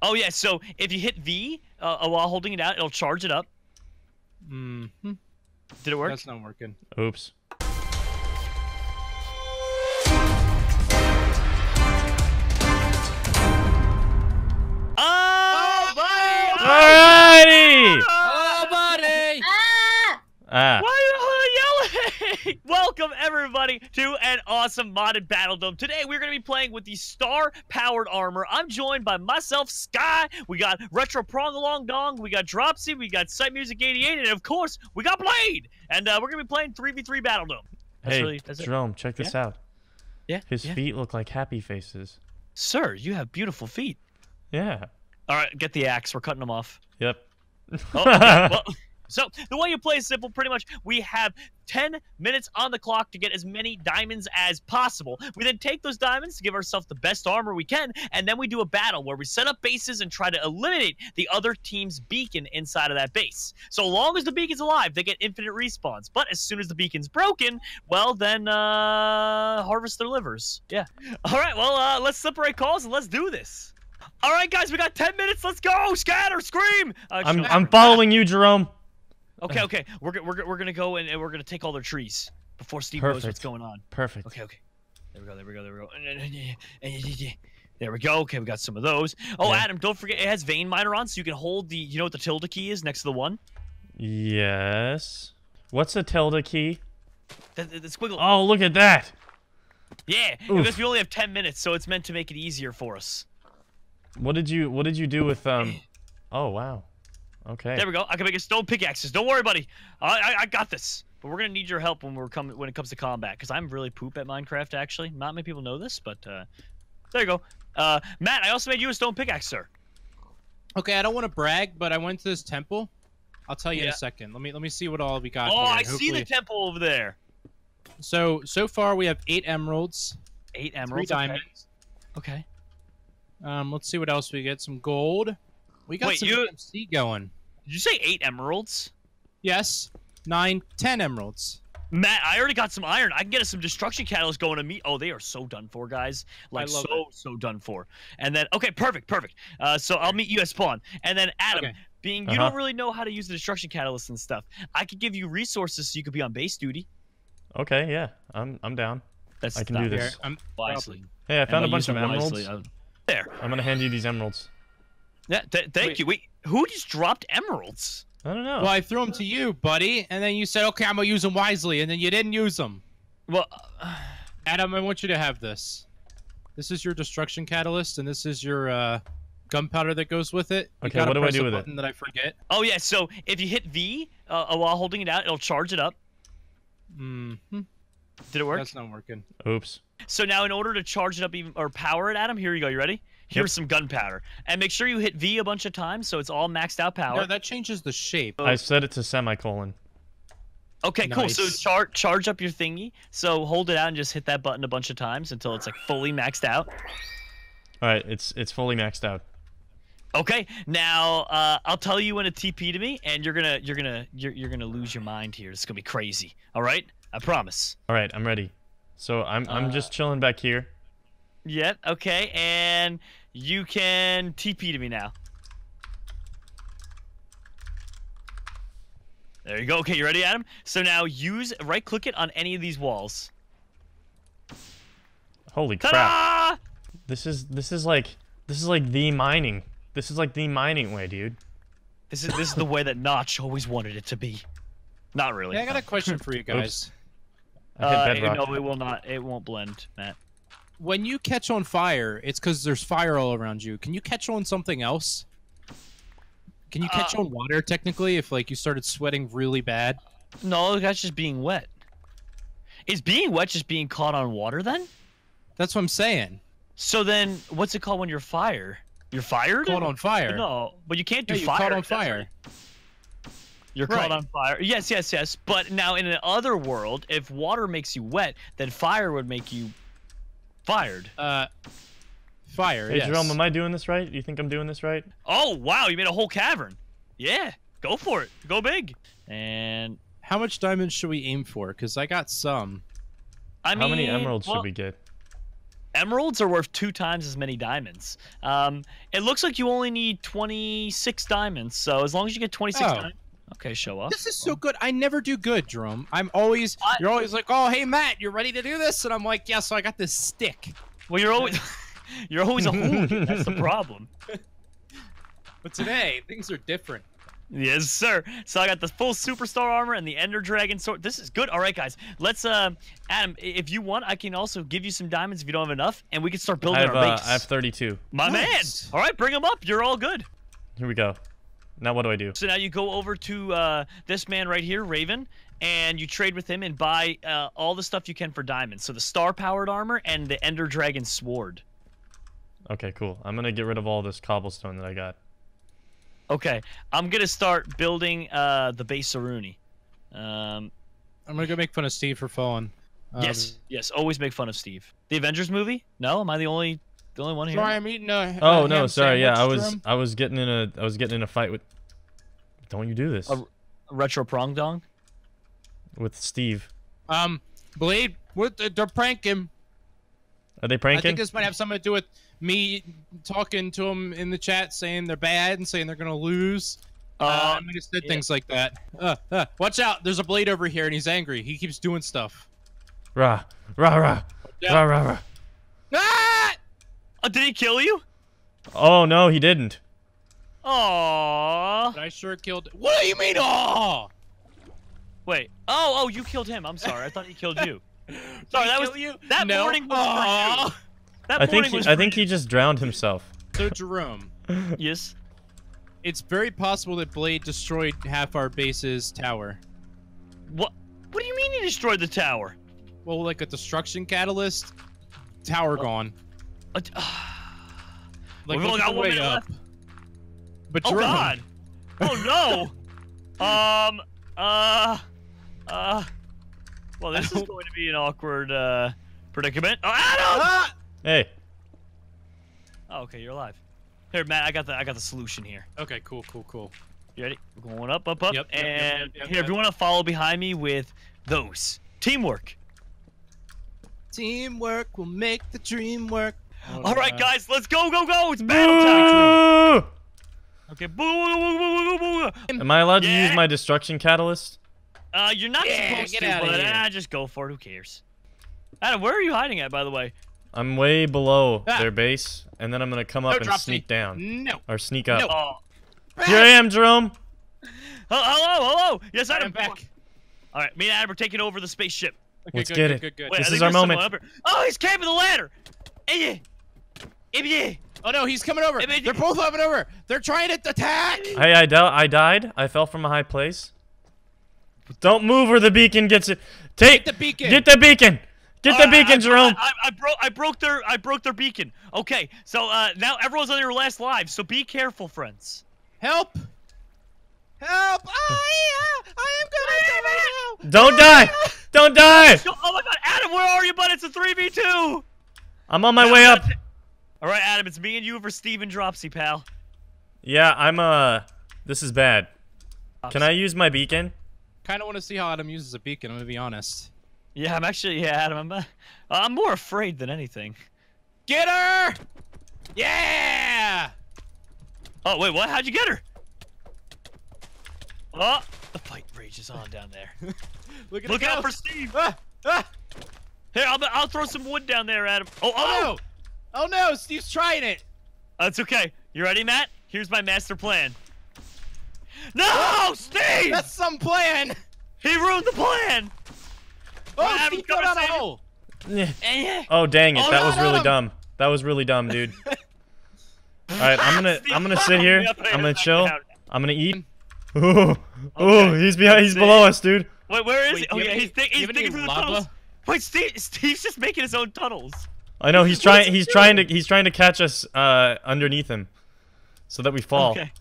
Oh yeah, so if you hit V while holding it out, it'll charge it up. Mm-hmm. Did it work? That's not working. Oops. Oh, buddy! Alrighty! Oh, buddy! Ah! What? Welcome everybody to an awesome modded battle dome. Today we're going to be playing with the star-powered armor. I'm joined by myself, Sky. We got Retropronghorn. We got Dropsy. We got Sitemusic88, and of course we got Blade. And we're going to be playing 3v3 battle dome. That's that's Jerome, check this out. Yeah. His feet look like happy faces. Sir, you have beautiful feet. Yeah. All right, get the axe. We're cutting them off. Yep. Oh, okay. Well. So, the way you play is simple. Pretty much, we have 10 minutes on the clock to get as many diamonds as possible. We then take those diamonds to give ourselves the best armor we can, and then we do a battle where we set up bases and try to eliminate the other team's beacon inside of that base. So long as the beacon's alive, they get infinite respawns. But as soon as the beacon's broken, well, then, harvest their livers. Yeah. All right, well, let's separate calls and let's do this. All right, guys, we got 10 minutes. Let's go. Scatter, scream. I'm following you, Jerome. Okay, okay. We're gonna go and we're gonna take all their trees before Steve knows what's going on. Perfect. Okay, okay. There we go. There we go. There we go. There we go. Okay, we got some of those. Oh, yeah. Adam, don't forget it has vein miner on, so you can hold the. You know what the tilde key is next to the one? Yes. What's the tilde key? The squiggle. Oh, look at that. Yeah, oof. Because we only have 10 minutes, so it's meant to make it easier for us. What did you do with Oh wow. Okay. There we go. I can make a stone pickaxes. Don't worry, buddy. I got this. But we're gonna need your help when it comes to combat, because I'm really poop at Minecraft. Actually, not many people know this, but there you go. Matt, I also made you a stone pickaxe, sir. Okay, I don't want to brag, but I went to this temple. I'll tell you in a second. Let me see what all we got. Oh, here. I see the temple over there. So far we have 8 emeralds. 8 emeralds. 3 diamonds. Okay. Let's see what else we get. Some gold. We got some EMC going. Did you say 8 emeralds? Yes. 9, 10 emeralds. Matt, I already got some iron. I can get us some destruction catalyst going to me. Oh, they are so done for, guys. Like, so done for. And then, okay, perfect. So I'll meet you at spawn. And then, Adam, being you don't really know how to use the destruction catalyst and stuff, I could give you resources so you could be on base duty. Okay, yeah. I'm down. I can do this. Hey, I found a bunch of emeralds. There. I'm going to hand you these emeralds. Yeah, thank you. Wait, who just dropped emeralds? I don't know. Well, I threw them to you, buddy, and then you said, okay, I'm going to use them wisely, and then you didn't use them. Well, Adam, I want you to have this. This is your destruction catalyst, and this is your gunpowder that goes with it. Okay, what do I do with it? That I forget. Oh, yeah, so if you hit V while holding it out, it'll charge it up. Mm-hmm. Did it work? That's not working. Oops. So now in order to charge it up even or power it, Adam, here you go. You ready? Here's some gunpowder. And make sure you hit V a bunch of times so it's all maxed out power. No, that changes the shape. I set it to semicolon. Okay, nice. Cool. So charge up your thingy. So hold it out and just hit that button a bunch of times until it's like fully maxed out. All right, it's fully maxed out. Okay, now I'll tell you when to TP to me, and you're gonna lose your mind here. It's gonna be crazy. All right, I promise. All right, I'm ready. So I'm just chilling back here. Yeah, okay, and you can TP to me now. There you go. Okay, you ready, Adam? So now right-click it on any of these walls. Holy crap! This is like the mining. This is like the mining way, dude. This is the way that Notch always wanted it to be. Not really. Yeah, I got a question for you guys. No, it will not. It won't blend, Matt. When you catch on fire, it's because there's fire all around you. Can you catch on something else? Can you catch on water, technically, if like you started sweating really bad? No, that's just being wet. Is being wet just being caught on water, then? That's what I'm saying. So then, what's it called when you're fire? You're fired? Caught on fire. No, but you can't do fire. You're caught on fire. You're caught on fire. Yes, yes, yes. But now, in another world, if water makes you wet, then fire would make you... fired. Fire, yes. Hey, Jerome, am I doing this right? Do you think I'm doing this right? Oh, wow, you made a whole cavern. Yeah, go for it. Go big. And how much diamonds should we aim for? Because I got some. I mean, how many emeralds should we get? Emeralds are worth 2 times as many diamonds. It looks like you only need 26 diamonds, so as long as you get 26 diamonds. Okay, show up. This is so good. I never do good, Jerome. I'm always... You're always like, oh, hey, Matt, you're ready to do this? And I'm like, yeah, so I got this stick. Well, you're always a hooligan. That's the problem. But today, things are different. Yes, sir. So I got the full superstar armor and the Ender dragon sword. This is good. All right, guys. Let's, Adam, if you want, I can also give you some diamonds if you don't have enough, and we can start building our base. I have 32. My man. All right, bring them up. You're all good. Here we go. Now what do I do? So now you go over to this man right here, Raven, and you trade with him and buy all the stuff you can for diamonds. So the star-powered armor and the Ender dragon sword. Okay, cool. I'm going to get rid of all this cobblestone that I got. Okay, I'm going to start building the base Saruni. I'm going to go make fun of Steve for falling. Yes, always make fun of Steve. The Avengers movie? No, am I the only one here? Sorry, I'm eating a no, sorry. Yeah, I was getting in a fight with Don't you do this. A Retropronghorn with Steve. Blade, they're pranking. Are they pranking? I think this might have something to do with me talking to them in the chat, saying they're bad and saying they're gonna lose. I just did things like that. Watch out! There's a Blade over here, and he's angry. He keeps doing stuff. Rah rah rah rah rah rah. Ah! Oh, did he kill you? Oh no, he didn't. Aww. But I sure killed. What do you mean? Aww. Wait. Oh, you killed him. I'm sorry. I thought he killed you. Sorry, that was you. That morning was for you. I think he just drowned himself. So Jerome. Yes. It's very possible that Blade destroyed half our base's tower. What? What do you mean he destroyed the tower? Well, like a destruction catalyst. Tower gone. Like we've only got 1 minute left. But Jerome. Oh God. Oh no. Well, this is going to be an awkward predicament. Oh, Adam! Ah! Hey. Oh, okay, you're alive. Here, Matt, I got the solution here. Okay, cool. You ready? We're going up. Yep, if you want to follow behind me with those. Teamwork. Teamwork will make the dream work. Oh, all right, guys, let's go. It's battle time. Okay, boo. Am I allowed to use my destruction catalyst? You're not supposed to, but just go for it. Who cares? Adam, where are you hiding at, by the way? I'm way below their base, and then I'm gonna come up and sneak down. No. Or sneak up. No. Here I am, Jerome. Hello. Yes, Adam, I'm back. All right, me and Adam are taking over the spaceship. Okay, Let's get it. Wait, this is our moment. Oh, he's climbing the ladder. Oh no, he's coming over. They're both coming over. They're trying to attack. Hey, I died. I fell from a high place. Don't move or the beacon gets it. Get the beacon. Get the beacon, Jerome. I broke their beacon. Okay, so now everyone's on their last lives. So be careful, friends. Help! I am gonna die. Don't die! Oh my God, Adam, where are you? But it's a 3v2. I'm on my way up. All right, Adam, it's me and you for Steve and Dropsy, pal. Yeah, I'm This is bad. Can I use my beacon? Kind of want to see how Adam uses a beacon. I'm gonna be honest. Yeah, I'm actually, Adam, I'm more afraid than anything. Get her! Yeah! Oh, wait, what? How'd you get her? Oh, the fight rages on down there. Look out for Steve! Here, I'll throw some wood down there, Adam. Oh, no, Steve's trying it. It's okay. You ready, Matt? Here's my master plan. No, Steve! That's some plan! He ruined the plan! Oh, Steve fell down a hole! Oh, dang it! That was really dumb. That was really dumb, dude. All right, I'm gonna sit here. I'm gonna chill. I'm gonna eat. Oh, he's behind. He's below us, dude. Wait, where is he? Oh yeah, he's digging through the tunnels. Wait, Steve's just making his own tunnels. I know. He's trying to catch us underneath him, so that we fall. Okay.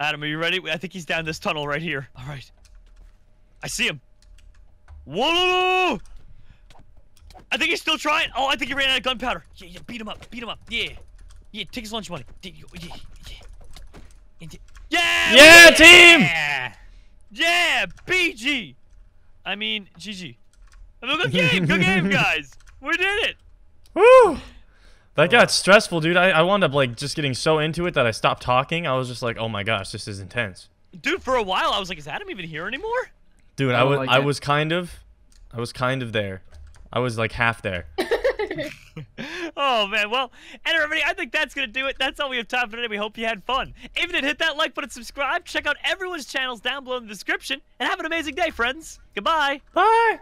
Adam, are you ready? I think he's down this tunnel right here. All right. I see him. Whoa! I think he's still trying. Oh, I think he ran out of gunpowder. Yeah, beat him up. Yeah, take his lunch money. Yeah, team! Yeah, BG! I mean, GG. Good game, guys! We did it! Woo! That got stressful, dude. I wound up like just getting so into it that I stopped talking. I was just like, oh my gosh, this is intense. Dude, for a while I was like, is Adam even here anymore? Dude, I was kind of there. I was like half there. Oh man, well, and everybody, I think that's gonna do it. That's all we have time for today. We hope you had fun. If you did, hit that like button, subscribe, check out everyone's channels down below in the description, and have an amazing day, friends. Goodbye. Bye.